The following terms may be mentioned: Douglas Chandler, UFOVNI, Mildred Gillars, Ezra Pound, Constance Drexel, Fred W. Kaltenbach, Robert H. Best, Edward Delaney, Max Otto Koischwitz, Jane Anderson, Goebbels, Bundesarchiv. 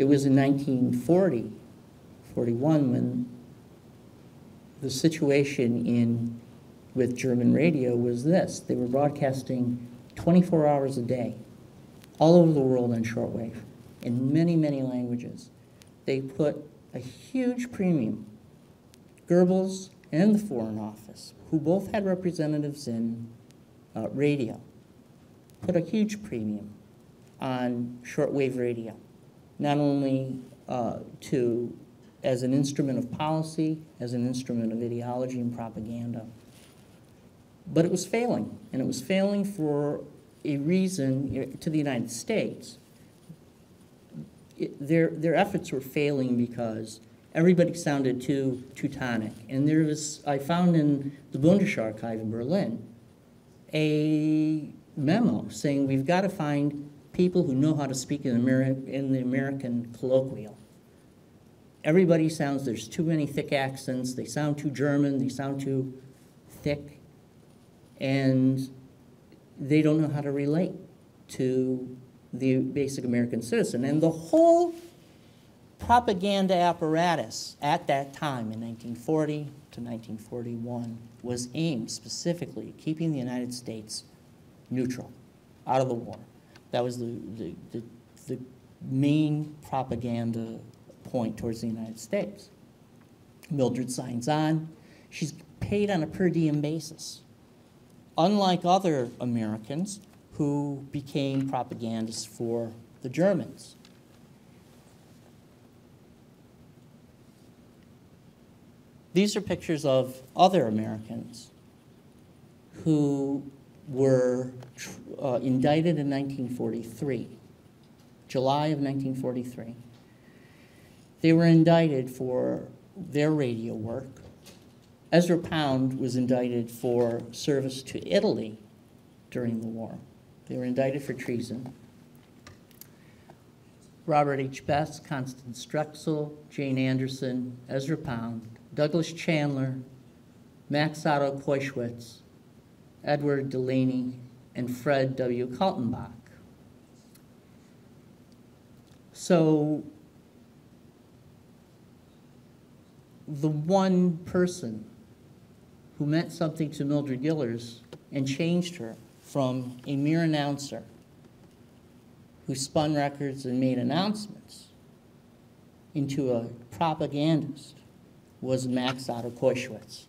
It was in 1940, 41, when the situation with German radio was this. They were broadcasting 24 hours a day, all over the world on shortwave, in many, many languages. They put a huge premium. Goebbels and the Foreign Office, who both had representatives in radio, put a huge premium on shortwave radio, not only as an instrument of policy, as an instrument of ideology and propaganda. But it was failing, and it was failing for a reason to the United States. Their efforts were failing because everybody sounded too Teutonic. And there was, I found in the Bundesarchiv in Berlin, a memo saying we've got to find people who know how to speak in the American colloquial. Everybody sounds, there's too many thick accents, they sound too German, they sound too thick, and they don't know how to relate to the basic American citizen. And the whole propaganda apparatus at that time, in 1940 to 1941, was aimed specifically at keeping the United States neutral, out of the war. That was the main propaganda point towards the United States. Mildred signs on. She's paid on a per diem basis. Unlike other Americans who became propagandists for the Germans. These are pictures of other Americans who were indicted in 1943, July of 1943. They were indicted for their radio work. Ezra Pound was indicted for service to Italy during the war. They were indicted for treason. Robert H. Best, Constance Drexel, Jane Anderson, Ezra Pound, Douglas Chandler, Max Otto Koischwitz, Edward Delaney, and Fred W. Kaltenbach. So the one person who meant something to Mildred Gillars and changed her from a mere announcer who spun records and made announcements into a propagandist was Max Otto Koischwitz.